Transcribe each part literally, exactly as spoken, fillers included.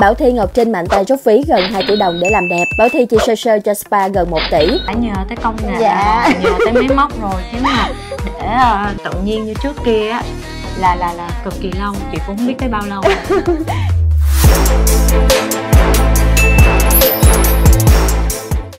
Bảo Thy, Ngọc Trinh mạnh tay rút phí gần hai tỷ đồng để làm đẹp. Bảo Thy chỉ sơ sơ cho Sipa gần một tỷ. Đã nhờ tới công nghệ, dạ. Nhờ tới máy móc rồi, thế mà để uh, tự nhiên như trước kia là là là cực kỳ lâu, chị cũng không biết tới bao lâu.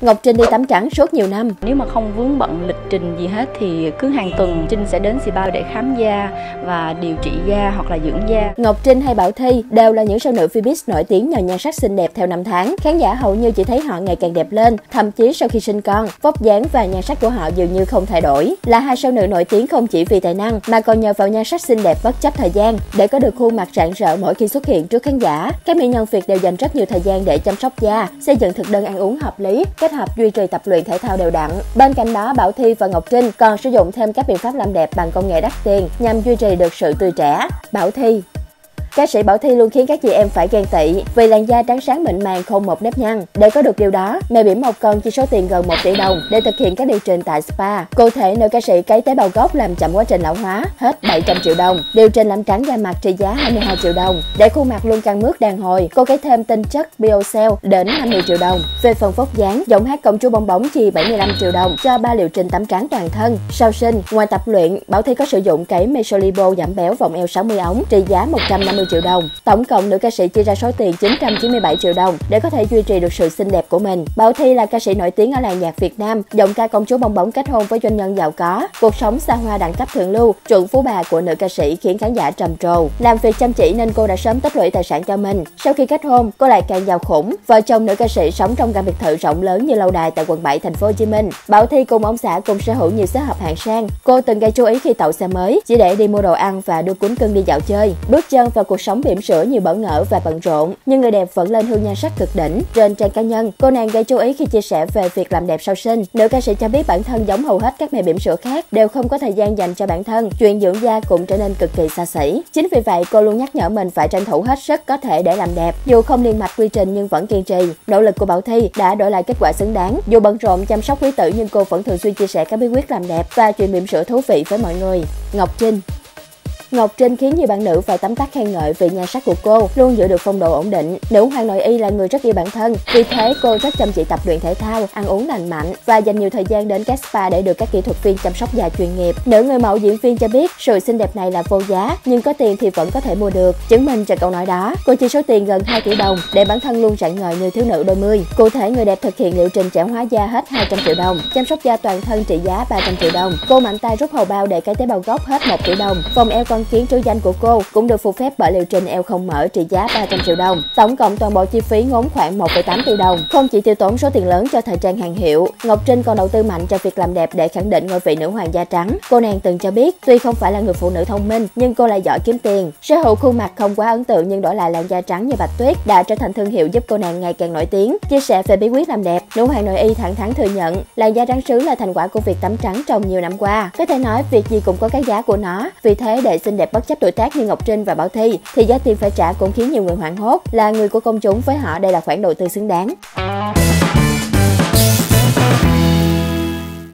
Ngọc Trinh đi tắm trắng suốt nhiều năm. Nếu mà không vướng bận lịch trình gì hết thì cứ hàng tuần Trinh sẽ đến Sipa để khám da và điều trị da hoặc là dưỡng da. Ngọc Trinh hay Bảo Thy đều là những sao nữ Vbiz nổi tiếng nhờ nhan sắc xinh đẹp theo năm tháng. Khán giả hầu như chỉ thấy họ ngày càng đẹp lên, thậm chí sau khi sinh con, vóc dáng và nhan sắc của họ dường như không thay đổi. Là hai sao nữ nổi tiếng không chỉ vì tài năng mà còn nhờ vào nhan sắc xinh đẹp bất chấp thời gian để có được khuôn mặt rạng rỡ mỗi khi xuất hiện trước khán giả. Các mỹ nhân Việt đều dành rất nhiều thời gian để chăm sóc da, xây dựng thực đơn ăn uống hợp lý, hợp duy trì tập luyện thể thao đều đặn. Bên cạnh đó, Bảo Thy và Ngọc Trinh còn sử dụng thêm các biện pháp làm đẹp bằng công nghệ đắt tiền nhằm duy trì được sự tươi trẻ. Bảo Thy Ca sĩ Bảo Thy luôn khiến các chị em phải ghen tị vì làn da trắng sáng mịn màng không một nếp nhăn. Để có được điều đó, mẹ bỉm một con chi số tiền gần một tỷ đồng để thực hiện các điều chỉnh tại spa. Cụ thể, nữ ca sĩ cấy tế bào gốc làm chậm quá trình lão hóa, hết bảy trăm triệu đồng. Điều chỉnh làm trắng da mặt trị giá hai mươi hai triệu đồng. Để khuôn mặt luôn căng mướt đàn hồi, cô cấy thêm tinh chất biocell đến năm mươi triệu đồng. Về phần vóc dáng, giọng hát công chúa bong bóng chi bảy mươi lăm triệu đồng cho ba liệu trình tắm trắng toàn thân. Sau sinh, ngoài tập luyện, Bảo Thy có sử dụng cấy mesolipo giảm béo vòng eo sáu mươi ống trị giá một trăm năm mươi triệu đồng. Tổng cộng nữ ca sĩ chia ra số tiền chín trăm chín mươi bảy triệu đồng để có thể duy trì được sự xinh đẹp của mình. Bảo Thy là ca sĩ nổi tiếng ở làng nhạc Việt Nam, giọng ca công chúa bong bóng kết hôn với doanh nhân giàu có, cuộc sống xa hoa đẳng cấp thượng lưu, trượng phú bà của nữ ca sĩ khiến khán giả trầm trồ. Làm việc chăm chỉ nên cô đã sớm tích lũy tài sản cho mình. Sau khi kết hôn, cô lại càng giàu khủng. Vợ chồng nữ ca sĩ sống trong căn biệt thự rộng lớn như lâu đài tại quận bảy thành phố Hồ Chí Minh. Bảo Thy cùng ông xã cùng sở hữu nhiều xe hợp hạng sang. Cô từng gây chú ý khi tậu xe mới chỉ để đi mua đồ ăn và đưa cuốn cưng đi dạo chơi. Bước chân vào cuộc sống bỉm sữa nhiều bỡ ngỡ và bận rộn, nhưng người đẹp vẫn lên hương nhan sắc cực đỉnh. Trên trang cá nhân, cô nàng gây chú ý khi chia sẻ về việc làm đẹp sau sinh. Nữ ca sĩ cho biết bản thân giống hầu hết các mẹ bỉm sữa khác, đều không có thời gian dành cho bản thân, chuyện dưỡng da cũng trở nên cực kỳ xa xỉ. Chính vì vậy, cô luôn nhắc nhở mình phải tranh thủ hết sức có thể để làm đẹp. Dù không liền mạch quy trình nhưng vẫn kiên trì. Nỗ lực của Bảo Thy đã đổi lại kết quả xứng đáng. Dù bận rộn chăm sóc quý tử nhưng cô vẫn thường xuyên chia sẻ các bí quyết làm đẹp và chuyện bỉm sữa thú vị với mọi người. Ngọc Trinh Ngọc Trinh khiến nhiều bạn nữ phải tấm tắc khen ngợi vì nhan sắc của cô, luôn giữ được phong độ ổn định. Nữ hoàng nội y là người rất yêu bản thân, vì thế cô rất chăm chỉ tập luyện thể thao, ăn uống lành mạnh và dành nhiều thời gian đến các spa để được các kỹ thuật viên chăm sóc da chuyên nghiệp. Nữ người mẫu diễn viên cho biết sự xinh đẹp này là vô giá, nhưng có tiền thì vẫn có thể mua được. Chứng minh cho câu nói đó, cô chi số tiền gần hai tỷ đồng để bản thân luôn rạng ngời như thiếu nữ đôi mươi. Cụ thể, người đẹp thực hiện liệu trình trẻ hóa da hết hai trăm triệu đồng, chăm sóc da toàn thân trị giá ba trăm triệu đồng. Cô mạnh tay rút hầu bao để cấy tế bào gốc hết một tỷ đồng. Vòng eo con kiến trú danh của cô cũng được phụ phép bởi liệu trình eo không mở trị giá ba trăm triệu đồng. Tổng cộng toàn bộ chi phí ngốn khoảng một phẩy tám tỷ đồng. Không chỉ tiêu tốn số tiền lớn cho thời trang hàng hiệu, Ngọc Trinh còn đầu tư mạnh cho việc làm đẹp để khẳng định ngôi vị nữ hoàng da trắng. Cô nàng từng cho biết, tuy không phải là người phụ nữ thông minh nhưng cô lại giỏi kiếm tiền. Sở hữu khuôn mặt không quá ấn tượng nhưng đổi lại làn da trắng như bạch tuyết đã trở thành thương hiệu giúp cô nàng ngày càng nổi tiếng. Chia sẻ về bí quyết làm đẹp, nữ hoàng nội y thẳng thắn thừa nhận làn da trắng sứ là thành quả của việc tắm trắng trong nhiều năm qua. Có thể nói việc gì cũng có cái giá của nó, vì thế để xinh đẹp bất chấp tuổi tác như Ngọc Trinh và Bảo Thy thì giá tiền phải trả cũng khiến nhiều người hoảng hốt. Là người của công chúng, với họ đây là khoản đầu tư xứng đáng.